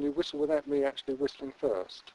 actually whistle without me actually whistling first.